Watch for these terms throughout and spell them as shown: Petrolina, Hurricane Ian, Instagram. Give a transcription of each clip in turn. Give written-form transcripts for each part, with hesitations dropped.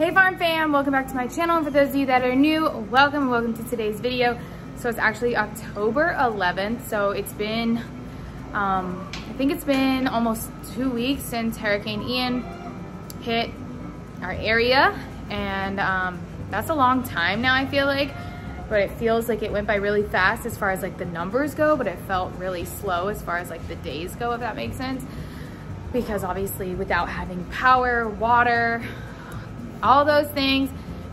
Hey farm fam, welcome back to my channel. And for those of you that are new, welcome to today's video. So it's actually October 11th. So it's been, I think it's been almost 2 weeks since Hurricane Ian hit our area. And that's a long time now, I feel like, but it feels like it went by really fast as far as like the numbers go, but it felt really slow as far as like the days go, if that makes sense. Because obviously without having power, water, all those things,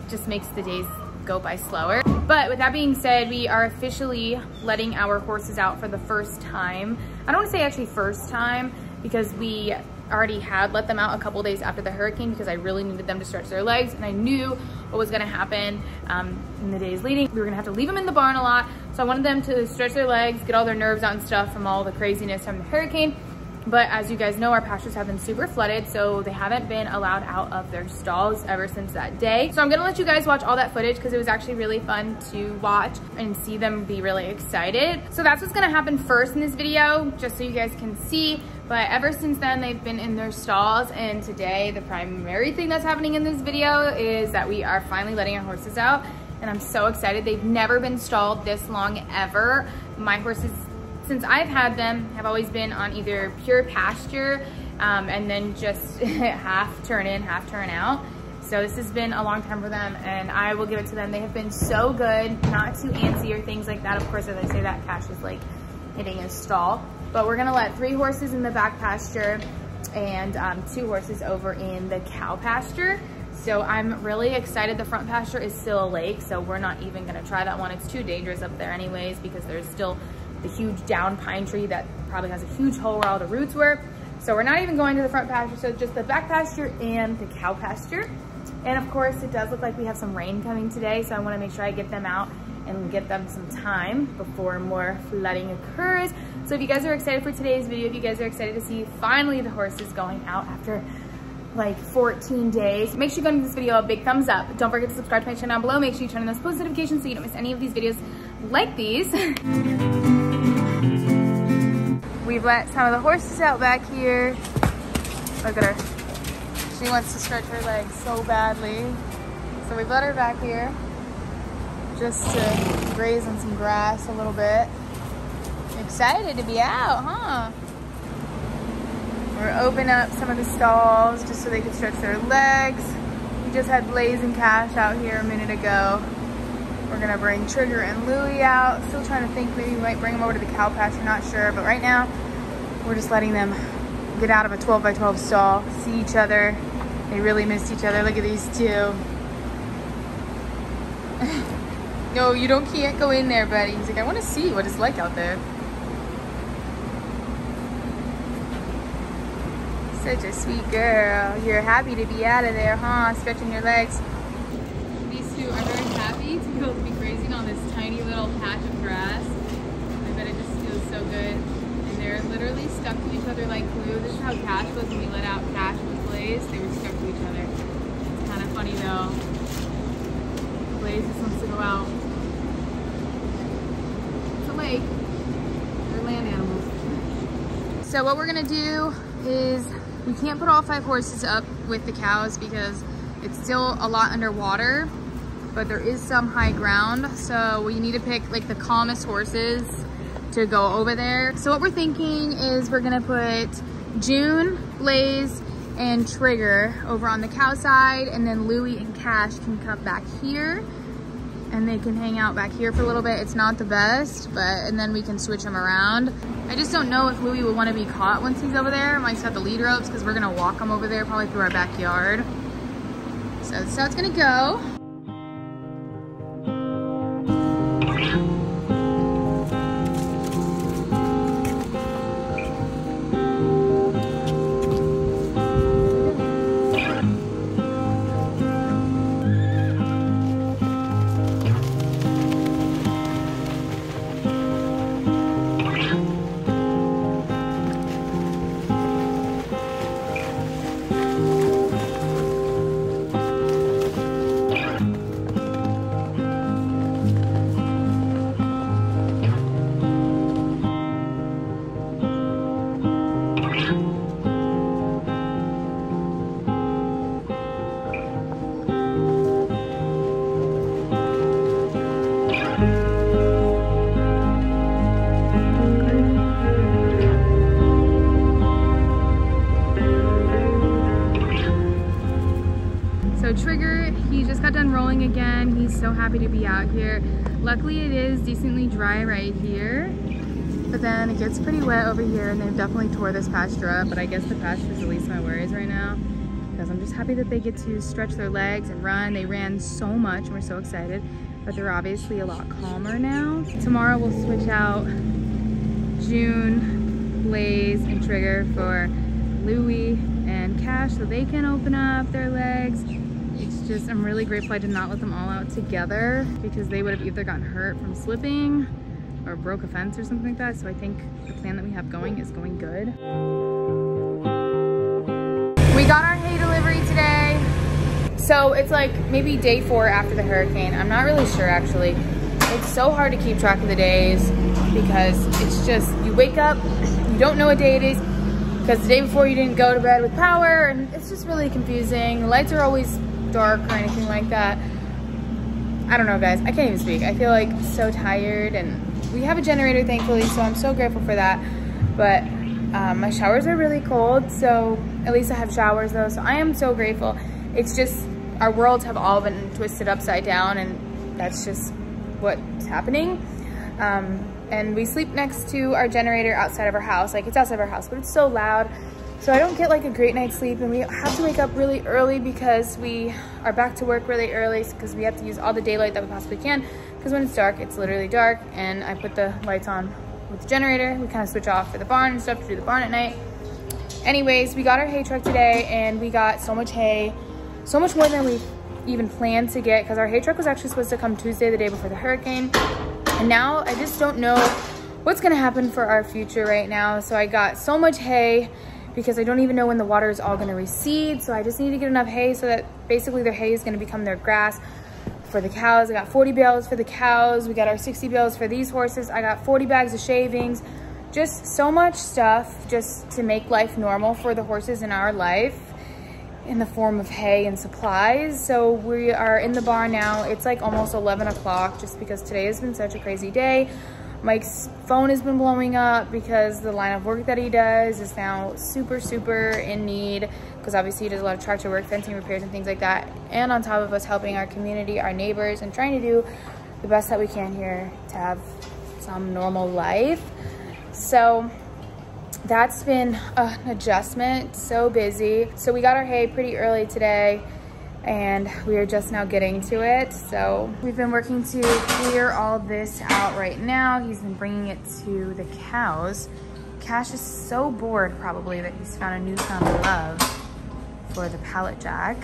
just makes the days go by slower. But with that being said, we are officially letting our horses out for the first time. I don't want to say actually first time because we already had let them out a couple days after the hurricane because I really needed them to stretch their legs and I knew what was going to happen in the days leading. We were going to have to leave them in the barn a lot. So I wanted them to stretch their legs, get all their nerves out and stuff from all the craziness from the hurricane. But as you guys know, our pastures have been super flooded, so they haven't been allowed out of their stalls ever since that day. So I'm gonna let you guys watch all that footage because it was actually really fun to watch and see them be really excited. So that's what's gonna happen first in this video, just so you guys can see. But ever since then, they've been in their stalls, and today the primary thing that's happening in this video is that we are finally letting our horses out, and I'm so excited. They've never been stalled this long ever. My horses, since I've had them, have always been on either pure pasture and then just half turn in, half turn out. So this has been a long time for them and I will give it to them. They have been so good, not too antsy or things like that. Of course, as I say that, Cash is like hitting his stall. But we're gonna let 3 horses in the back pasture and 2 horses over in the cow pasture. So I'm really excited. The front pasture is still a lake, so we're not even gonna try that one. It's too dangerous up there anyways because there's still the huge down pine tree that probably has a huge hole where all the roots were. So we're not even going to the front pasture, so just the back pasture and the cow pasture. And of course, it does look like we have some rain coming today, so I wanna make sure I get them out and get them some time before more flooding occurs. So if you guys are excited for today's video, if you guys are excited to see finally the horses going out after like 14 days. Make sure you go into this video a big thumbs up. Don't forget to subscribe to my channel down below. Make sure you turn on those post notifications so you don't miss any of these videos like these. We've let some of the horses out back here. Look at her. She wants to stretch her legs so badly. So we've let her back here just to graze on some grass a little bit. Excited to be out, huh? We're opening up some of the stalls just so they can stretch their legs. We just had Blaze and Cash out here a minute ago. We're gonna bring Trigger and Louie out. Still trying to think, maybe we might bring them over to the cow pasture, not sure. But right now, we're just letting them get out of a 12 by 12 stall, see each other. They really missed each other. Look at these two. No, you can't go in there, buddy. He's like, I wanna see what it's like out there. Such a sweet girl. You're happy to be out of there, huh? Stretching your legs. These two are very happy to be able to be grazing on this tiny little patch of grass. I bet it just feels so good. And they're literally stuck to each other like glue. This is how Cash was when we let out Cash with Blaze. They were stuck to each other. It's kind of funny though. Blaze just wants to go out. It's a lake. They're land animals. So what we're gonna do is we can't put all 5 horses up with the cows because it's still a lot underwater, but there is some high ground. So we need to pick like the calmest horses to go over there. So what we're thinking is we're gonna put June, Blaze, and Trigger over on the cow side, and then Louie and Cash can come back here and they can hang out back here for a little bit. It's not the best, but, and then we can switch them around. I just don't know if Louie would want to be caught once he's over there. Mike's got the lead ropes because we're going to walk him over there probably through our backyard. So that's how it's going to go. He just got done rolling again. He's so happy to be out here. Luckily it is decently dry right here, but then it gets pretty wet over here, and they've definitely tore this pasture up, but I guess the pasture is at least my worries right now, because I'm just happy that they get to stretch their legs and run. They ran so much and we're so excited, but they're obviously a lot calmer now. Tomorrow we'll switch out June, Blaze, and Trigger for Louie and Cash so they can open up their legs. It's just, I'm really grateful I did not let them all out together, because they would have either gotten hurt from slipping or broke a fence or something like that. So I think the plan that we have going is going good. We got our hay delivery today. So it's like maybe day 4 after the hurricane. I'm not really sure actually. It's so hard to keep track of the days, because it's just, you wake up, you don't know what day it is, because the day before you didn't go to bed with power, and it's just really confusing. The lights are always dark or anything like that. I don't know guys, I can't even speak. I feel like so tired, and we have a generator thankfully, so I'm so grateful for that. But my showers are really cold, so at least I have showers though, so I am so grateful. It's just, our worlds have all been twisted upside down, and that's just what's happening. And we sleep next to our generator outside of our house. Like, it's outside of our house, but it's so loud, so I don't get like a great night's sleep, and we have to wake up really early because we are back to work really early, because we have to use all the daylight that we possibly can, because when it's dark, it's literally dark. And I put the lights on with the generator. We kind of switch off for the barn and stuff to do the barn at night. Anyways, we got our hay truck today, and we got so much hay, so much more than we even planned to get, because our hay truck was actually supposed to come Tuesday, the day before the hurricane. And now I just don't know what's gonna happen for our future right now. So I got so much hay, because I don't even know when the water is all gonna recede. So I just need to get enough hay so that basically their hay is gonna become their grass for the cows. I got 40 bales for the cows. We got our 60 bales for these horses. I got 40 bags of shavings. Just so much stuff just to make life normal for the horses in our life, in the form of hay and supplies. So we are in the barn now. It's like almost 11 o'clock just because today has been such a crazy day. Mike's phone has been blowing up because the line of work that he does is now super, super in need, because obviously he does a lot of tractor work, fencing repairs and things like that. And on top of us helping our community, our neighbors, and trying to do the best that we can here to have some normal life. So that's been an adjustment, so busy. So we got our hay pretty early today, and we are just now getting to it. So we've been working to clear all this out right now. He's been bringing it to the cows. Cash is so bored probably that he's found a newfound love for the pallet jack.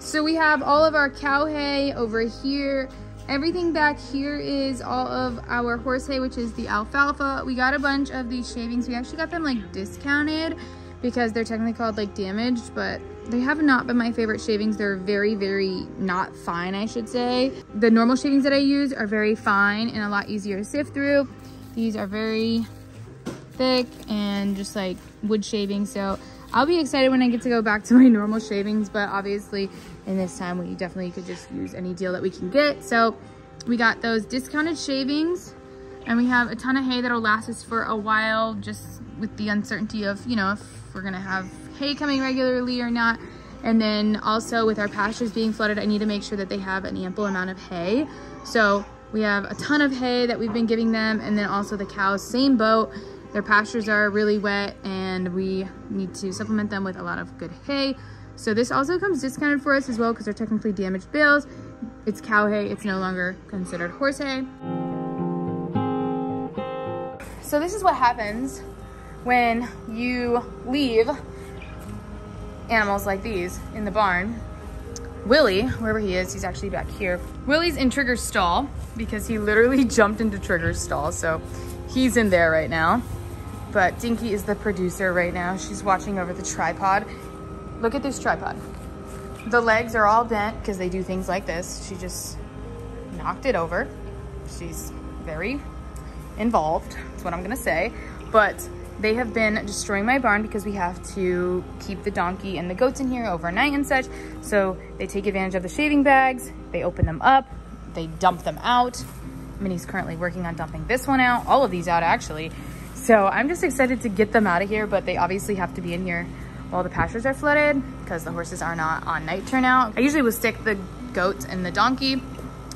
So we have all of our cow hay over here. Everything back here is all of our horse hay, which is the alfalfa. We got a bunch of these shavings. We actually got them like discounted because they're technically called like damaged, but they have not been my favorite shavings. They're very, very not fine, I should say. The normal shavings that I use are very fine and a lot easier to sift through. These are very thick and just like wood shavings. So I'll be excited when I get to go back to my normal shavings, but obviously in this time we definitely could just use any deal that we can get. So we got those discounted shavings, and we have a ton of hay that'll last us for a while, just with the uncertainty of, you know, if we're gonna have hay coming regularly or not. And then also with our pastures being flooded, I need to make sure that they have an ample amount of hay. So we have a ton of hay that we've been giving them, and then also the cows, same boat. Their pastures are really wet, and we need to supplement them with a lot of good hay. So this also comes discounted for us as well, because they're technically damaged bales. It's cow hay, it's no longer considered horse hay. So this is what happens when you leave animals like these in the barn. Willie, wherever he is, he's actually back here. Willie's in Trigger's stall because he literally jumped into Trigger's stall, so he's in there right now. But Dinky is the producer right now. She's watching over the tripod. Look at this tripod. The legs are all bent because they do things like this. She just knocked it over. She's very involved, that's what I'm gonna say. But they have been destroying my barn because we have to keep the donkey and the goats in here overnight and such. So they take advantage of the shaving bags, they open them up, they dump them out. Minnie's currently working on dumping this one out, all of these out actually. So I'm just excited to get them out of here, but they obviously have to be in here while the pastures are flooded because the horses are not on night turnout. I usually would stick the goat and the donkey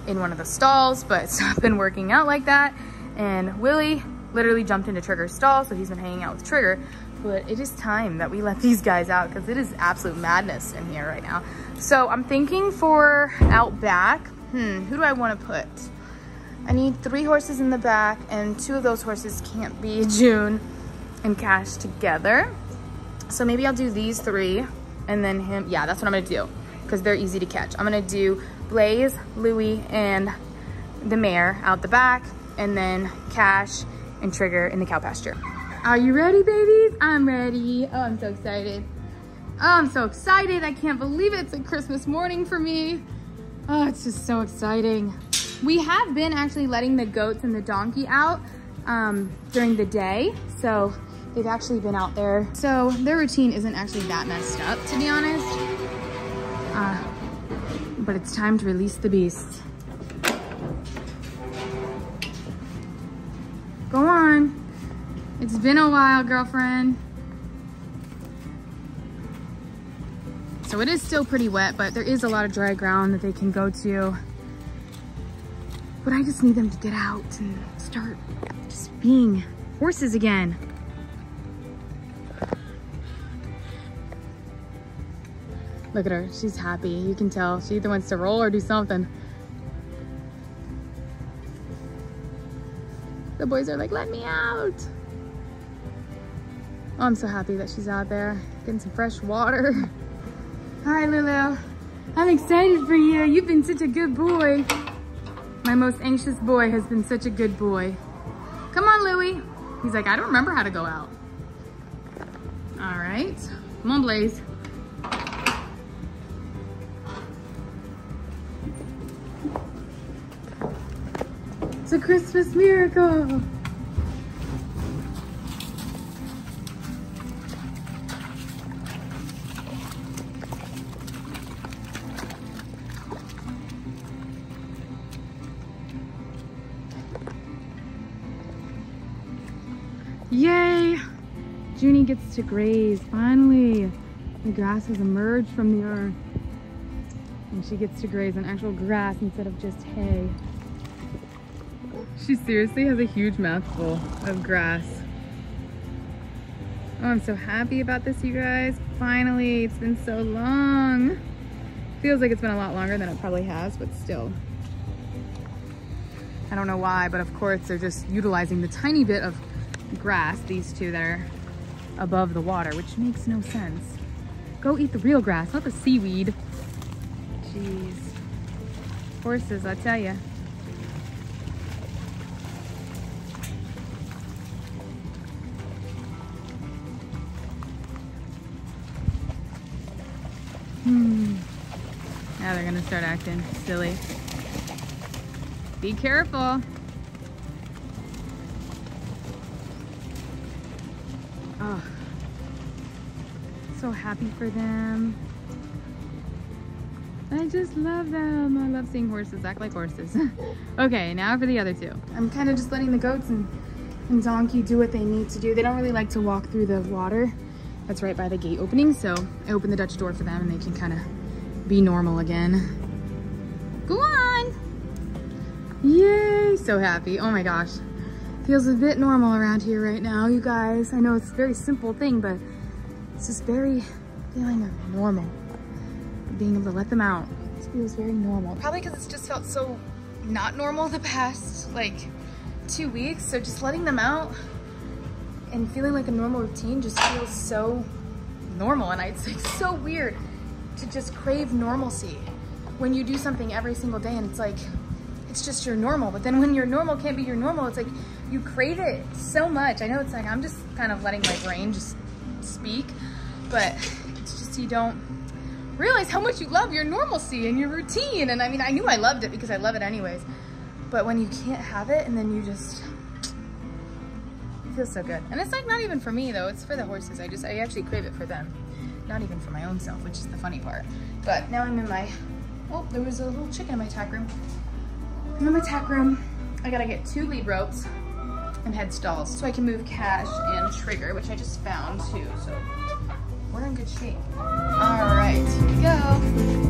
in one of the stalls, but it's not been working out like that. And Willie literally jumped into Trigger's stall, so he's been hanging out with Trigger. But it is time that we let these guys out because it is absolute madness in here right now. So I'm thinking for out back, who do I want to put? I need 3 horses in the back, and 2 of those horses can't be June and Cash together. So maybe I'll do these 3 and then him. Yeah, that's what I'm gonna do because they're easy to catch. I'm gonna do Blaze, Louie, and the mare out the back, and then Cash and Trigger in the cow pasture. Are you ready, babies? I'm ready. Oh, I'm so excited. Oh, I'm so excited. I can't believe it's a Christmas morning for me. Oh, it's just so exciting. We have been actually letting the goats and the donkey out during the day. So they've actually been out there. So their routine isn't actually that messed up, to be honest. But it's time to release the beasts. Go on. It's been a while, girlfriend. So it is still pretty wet, but there is a lot of dry ground that they can go to. But I just need them to get out and start just being horses again. Look at her, she's happy. You can tell she either wants to roll or do something. The boys are like, let me out. Oh, I'm so happy that she's out there getting some fresh water. All right, Lulu, I'm excited for you. You've been such a good boy. My most anxious boy has been such a good boy. Come on, Louie. He's like, I don't remember how to go out. All right, come on, Blaze. It's a Christmas miracle. Yay! Junie gets to graze, finally. The grass has emerged from the earth. And she gets to graze on actual grass instead of just hay. She seriously has a huge mouthful of grass. Oh, I'm so happy about this, you guys. Finally, it's been so long. Feels like it's been a lot longer than it probably has, but still. I don't know why, but of course they're just utilizing the tiny bit of grass, these two that are above the water, which makes no sense. Go eat the real grass, not the seaweed. Jeez. Horses, I tell you. Now they're gonna start acting silly. Be careful. Oh, so happy for them. I just love them. I love seeing horses act like horses. Okay, now for the other two. I'm kind of just letting the goats and donkey do what they need to do. They don't really like to walk through the water that's right by the gate opening, so I open the Dutch door for them and they can kind of be normal again. Go on! Yay! So happy. Oh my gosh. Feels a bit normal around here right now, you guys. I know it's a very simple thing, but it's just very feeling of normal. Being able to let them out. It feels very normal. Probably because it's just felt so not normal the past, like, 2 weeks. So just letting them out and feeling like a normal routine just feels so normal. And it's like so weird to just crave normalcy when you do something every single day and it's like, it's just your normal. But then when your normal can't be your normal, it's like you crave it so much. I know it's like I'm just kind of letting my brain just speak, but it's just you don't realize how much you love your normalcy and your routine. And I mean, I knew I loved it because I love it anyways, but when you can't have it and then you just, it feels so good. And it's like not even for me though, it's for the horses. I actually crave it for them, not even for my own self, which is the funny part. But now I'm in my, oh, there was a little chicken in my tack room. And in my tack room, I gotta get 2 lead ropes and head stalls so I can move cash and trigger, which I just found too, so we're in good shape. All right, here we go.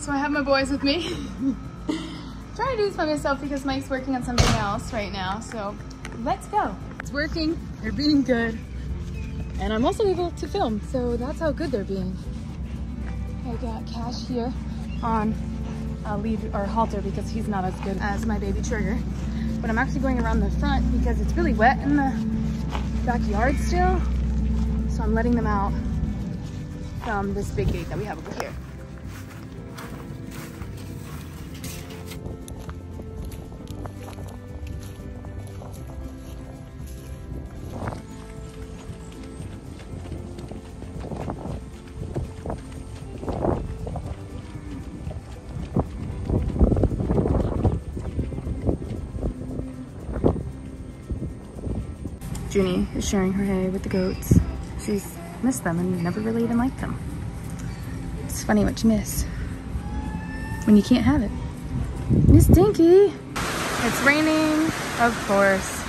So I have my boys with me. Trying to do this by myself because Mike's working on something else right now. So let's go. It's working, they're being good. And I'm also able to film, so that's how good they're being. I got Cash here on a lead or halter because he's not as good as my baby Trigger. But I'm actually going around the front because it's really wet in the backyard still. So I'm letting them out from this big gate that we have over here. Junie is sharing her hay with the goats. She's missed them and never really even liked them. It's funny what you miss when you can't have it. Miss Dinky! It's raining, of course.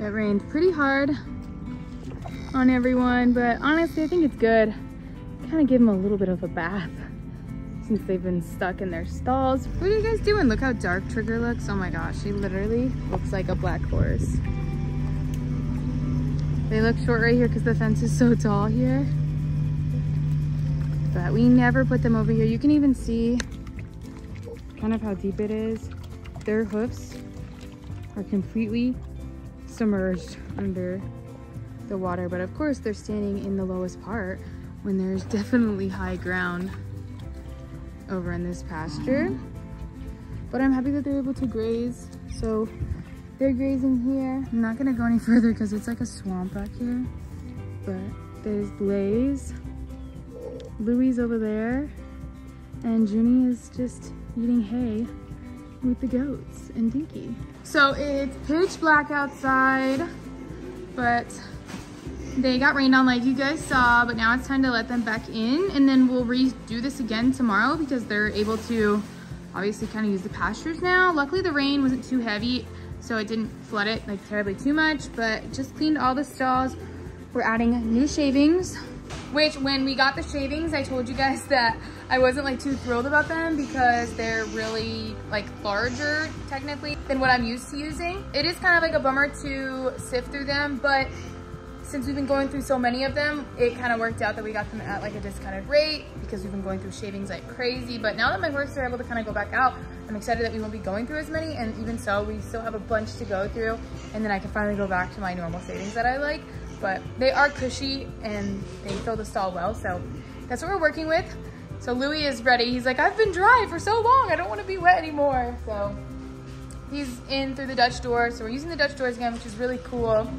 It rained pretty hard on everyone, but honestly, I think it's good. Kind of give them a little bit of a bath. Since they've been stuck in their stalls. What are you guys doing? Look how dark Trigger looks. Oh my gosh, she literally looks like a black horse. They look short right here because the fence is so tall here. But we never put them over here. You can even see kind of how deep it is. Their hoofs are completely submerged under the water. But of course they're standing in the lowest part when there's definitely high ground over in this pasture. But I'm happy that they're able to graze. So they're grazing here. I'm not gonna go any further because it's like a swamp back here. But there's Blaze, Louie's over there, and Junie is just eating hay with the goats and Dinky. So it's pitch black outside, but they got rained on like you guys saw, but now it's time to let them back in, and then we'll redo this again tomorrow because they're able to obviously kind of use the pastures now. Luckily the rain wasn't too heavy, so it didn't flood it like terribly too much, but just cleaned all the stalls. We're adding new shavings, which when we got the shavings, I told you guys that I wasn't like too thrilled about them because they're really like larger technically than what I'm used to using. It is kind of like a bummer to sift through them, but since we've been going through so many of them, it kind of worked out that we got them at like a discounted rate because we've been going through shavings like crazy. But now that my works are able to kind of go back out, I'm excited that we won't be going through as many, and even so, we still have a bunch to go through, and then I can finally go back to my normal shavings that I like. But they are cushy and they fill the stall well, so that's what we're working with. So Louie is ready. He's like, I've been dry for so long, I don't want to be wet anymore. So he's in through the Dutch door, so we're using the Dutch doors again, which is really cool.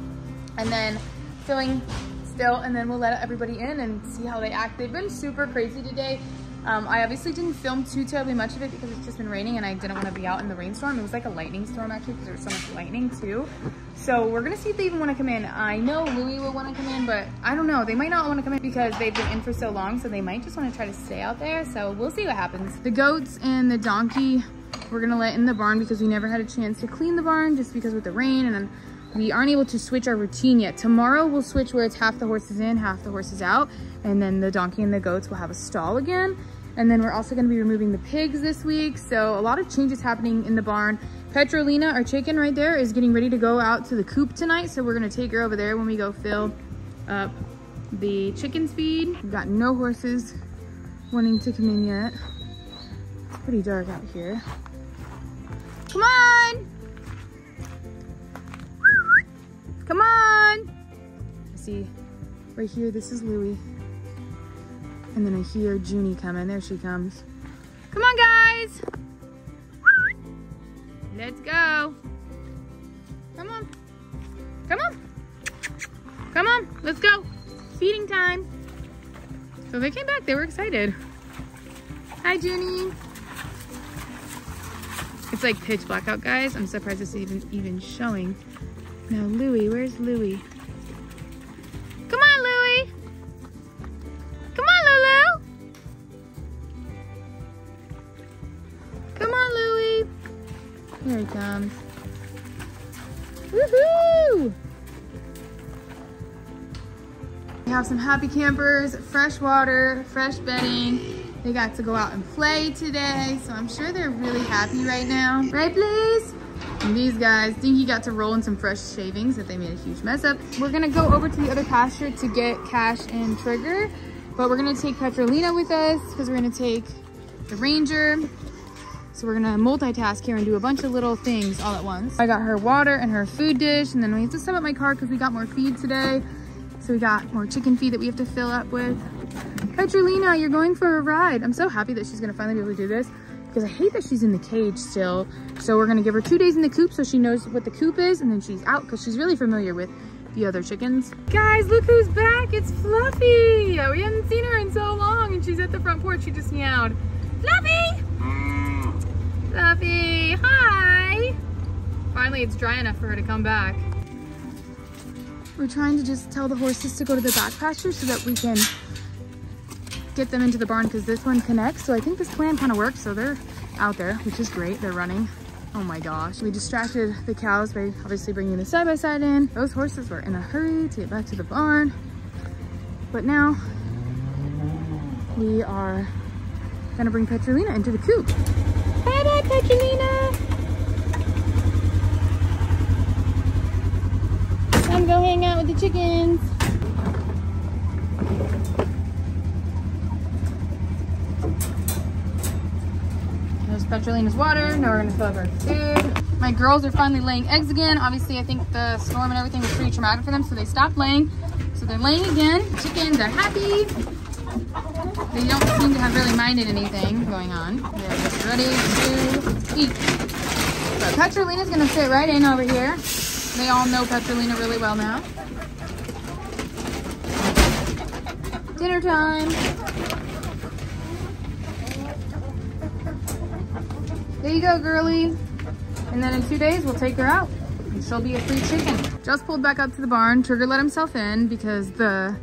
And then filling still, and then we'll let everybody in and see how they act. They've been super crazy today. I obviously didn't film too terribly much of it because it's just been raining and I didn't want to be out in the rainstorm. It was like a lightning storm actually because there was so much lightning too. So we're gonna see if they even want to come in. I know Louie will want to come in, but I don't know. They might not want to come in because they've been in for so long, so they might just want to try to stay out there. So we'll see what happens. The goats and the donkey we're gonna let in the barn because we never had a chance to clean the barn just because with the rain, and then we aren't able to switch our routine yet. Tomorrow we'll switch where it's half the horses in, half the horses out, and then the donkey and the goats will have a stall again. And then we're also gonna be removing the pigs this week. So a lot of changes happening in the barn. Petrolina, our chicken right there, is getting ready to go out to the coop tonight. So we're gonna take her over there when we go fill up the chicken feed. We've got no horses wanting to come in yet. It's pretty dark out here. Come on! Come on! See, right here, this is Louie. And then I hear Junie coming. There she comes. Come on, guys! Let's go. Come on. Come on. Come on. Let's go. Feeding time. So they came back. They were excited. Hi, Junie. It's like pitch black out, guys. I'm surprised it's even showing. Now, Louie. Where's Louie? Come on, Louie. Come on, Lulu. Come on, Louie. Here he comes. Woohoo! We have some happy campers, fresh water, fresh bedding. They got to go out and play today, so I'm sure they're really happy right now. Right, please? And these guys, Dinky got to roll in some fresh shavings that they made a huge mess up. We're gonna go over to the other pasture to get Cash and Trigger, but we're gonna take Petrolina with us because we're gonna take the Ranger. So we're gonna multitask here and do a bunch of little things all at once. I got her water and her food dish, and then we have to set up my car because we got more feed today. So we got more chicken feed that we have to fill up with. Petrolina, you're going for a ride. I'm so happy that she's gonna finally be able to do this because I hate that she's in the cage still. So we're gonna give her 2 days in the coop so she knows what the coop is, and then she's out because she's really familiar with the other chickens. Guys, look who's back, it's Fluffy. We haven't seen her in so long and she's at the front porch, she just meowed. Fluffy! Fluffy, hi! Finally, it's dry enough for her to come back. We're trying to just tell the horses to go to the back pasture so that we can get them into the barn because this one connects. So I think this plan kind of works. So they're out there, which is great. They're running. Oh my gosh. We distracted the cows by obviously bringing the side-by-side in. Those horses were in a hurry to get back to the barn. But now we are going to bring Petrolina into the coop. Bye-bye, Petrolina. Go hang out with the chickens. There's Petrolina's water. Now we're gonna fill up our food. My girls are finally laying eggs again. Obviously, I think the storm and everything was pretty traumatic for them, so they stopped laying. So they're laying again. Chickens are happy. They don't seem to have really minded anything going on. They're just ready to eat. But Petrolina's gonna fit right in over here. They all know Petrolina really well now. Dinner time. There you go, girlie. And then in 2 days, we'll take her out and she'll be a free chicken. Just pulled back up to the barn. Trigger let himself in because the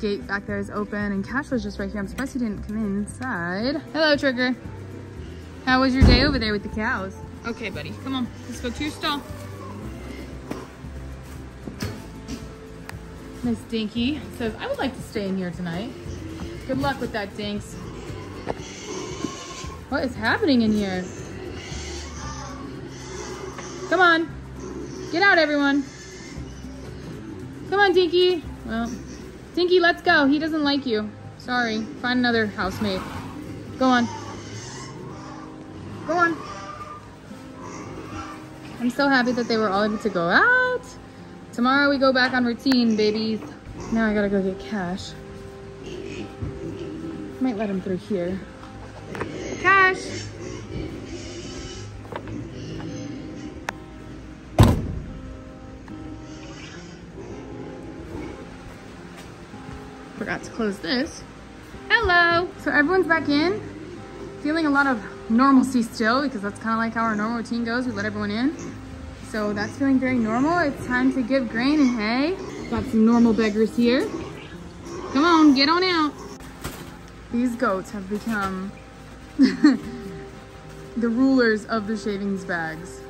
gate back there is open and Cash was just right here. I'm surprised he didn't come inside. Hello, Trigger. How was your day over there with the cows? Okay, buddy, come on. Let's go to your stall. Miss Dinky says, I would like to stay in here tonight. Good luck with that, Dinks. What is happening in here? Come on. Get out, everyone. Come on, Dinky. Well, Dinky, let's go. He doesn't like you. Sorry. Find another housemate. Go on. Go on. I'm so happy that they were all able to go out. Tomorrow we go back on routine, babies. Now I gotta go get Cash. Might let him through here. Cash! Forgot to close this. Hello! So everyone's back in. Feeling a lot of normalcy still because that's kind of like how our normal routine goes. We let everyone in. So that's feeling very normal. It's time to give grain and hay. Got some normal beggars here. Come on, get on out. These goats have become the rulers of the shavings bags.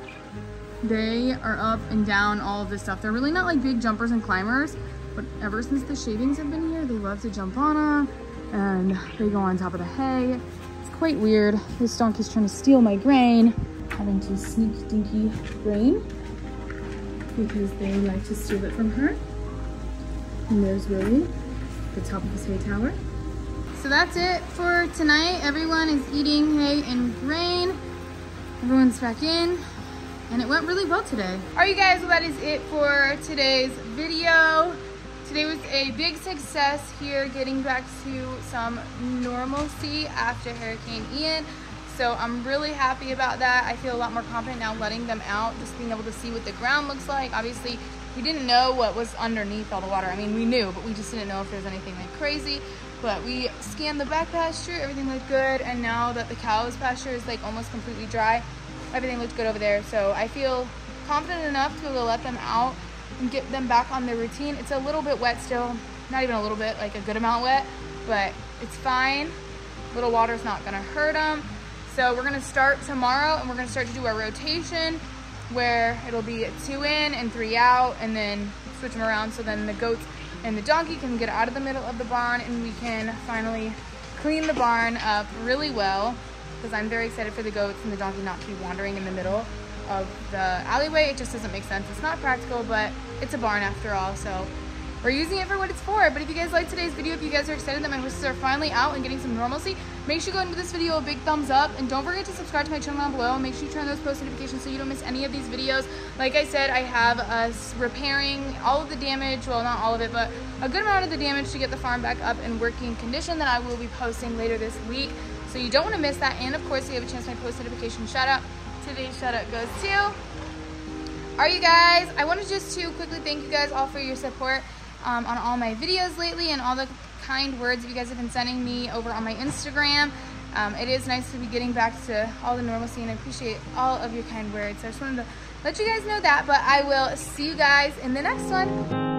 They are up and down all of this stuff. They're really not like big jumpers and climbers, but ever since the shavings have been here, they love to jump on them and they go on top of the hay. It's quite weird. This donkey's trying to steal my grain. Having to sneak Dinky grain because they like to steal it from her. And there's Willie, the top of his hay tower. So that's it for tonight. Everyone is eating hay and grain. Everyone's back in, and it went really well today. All right, you guys, well, that is it for today's video. Today was a big success here, getting back to some normalcy after Hurricane Ian. So I'm really happy about that. I feel a lot more confident now letting them out, just being able to see what the ground looks like. Obviously, we didn't know what was underneath all the water. I mean, we knew, but we just didn't know if there was anything like crazy. But we scanned the back pasture, everything looked good. And now that the cow's pasture is like almost completely dry, everything looked good over there. So I feel confident enough to be able to let them out and get them back on their routine. It's a little bit wet still, not even a little bit, like a good amount wet, but it's fine. Little water's not gonna hurt them. So we're gonna start tomorrow, and we're gonna start to do our rotation where it'll be 2 in and 3 out, and then switch them around so then the goats and the donkey can get out of the middle of the barn and we can finally clean the barn up really well, because I'm very excited for the goats and the donkey not to be wandering in the middle of the alleyway. It just doesn't make sense. It's not practical, but it's a barn after all, so we're using it for what it's for. But if you guys liked today's video, if you guys are excited that my horses are finally out and getting some normalcy, make sure you go and give this video a big thumbs up, and don't forget to subscribe to my channel down below. Make sure you turn those post notifications so you don't miss any of these videos. Like I said, I have us repairing all of the damage, well, not all of it, but a good amount of the damage to get the farm back up in working condition that I will be posting later this week. So you don't want to miss that. And of course, if you have a chance, my post notification shout out. Today's shout out goes to... Alright, you guys, I wanted just to quickly thank you guys all for your support on all my videos lately, and all the kind words you guys have been sending me over on my Instagram. It is nice to be getting back to all the normalcy, and I appreciate all of your kind words. So I just wanted to let you guys know that, but I will see you guys in the next one.